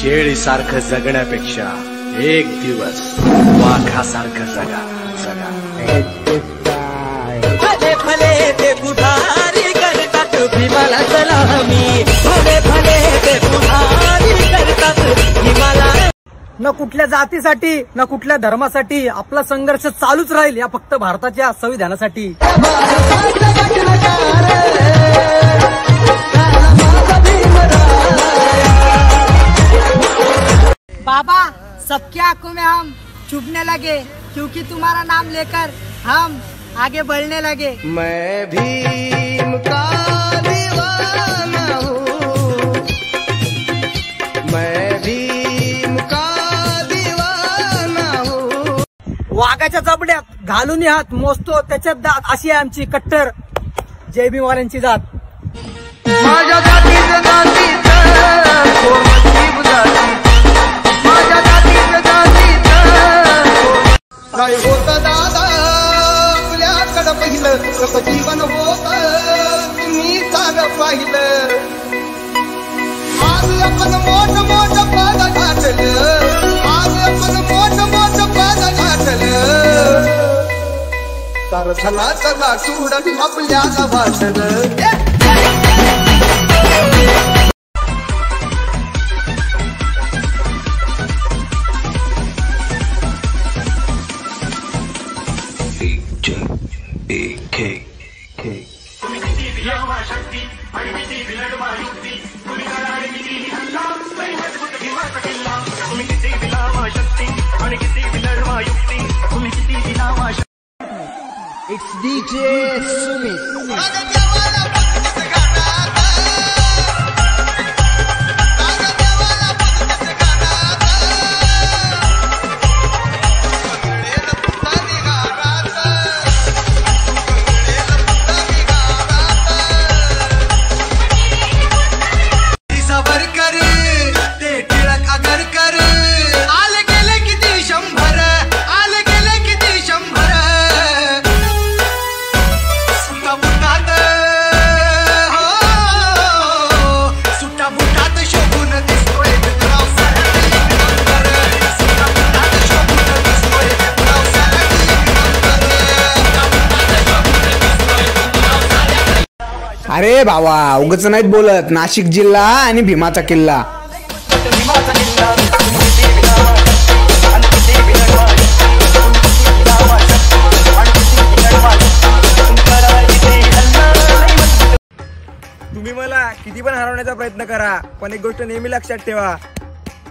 शेळीसारखं जगण्यापेक्षा एक दिवस वाघासारखं जगा जगा भले भले ते पुढारी करतात भीमाला सलामी भले भले ते पुढारी करतात भीमाला न कुठल्या जातीसाठी न कुठल्या धर्मासाठी आपला संघर्ष चालूच राहील या फक्त भारताच्या संविधानासाठी बाबा सबकी आंखों में हम चुभने लगे क्योंकि तुम्हारा नाम लेकर हम आगे बढ़ने लगे। मैं भीम का दीवाना हूँ, मैं भीम का दीवाना हूँ। वाघाच्या जबड्यात घालून हात मोजतो त्याच्यात दात, अशी आहे आमची कट्टर जय भीम वाल्यांची जात। माझ्या जातीचं नाती काय होतं दादा आपल्याकडं पाहिलं जीवन होतं तुम्ही चाल पाहिलं आज आपण मोठ मोठ पादा गाठलं आज आपण मोठ मोठ पादा गाठलं तारथला चला सुडन आपल्याला वाटलं It's DJ Sumi. अरे भावा उगाच नाहीत बोलत, नाशिक जिल्हा आणि भीमाचा किल्ला। तुम्ही मला किती पण हरवण्याचा प्रयत्न करा पण एक गोष्ट नेहमी लक्षात ठेवा,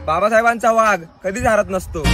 बाबासाहेबांचा वाघ कधीच हरत नसतो।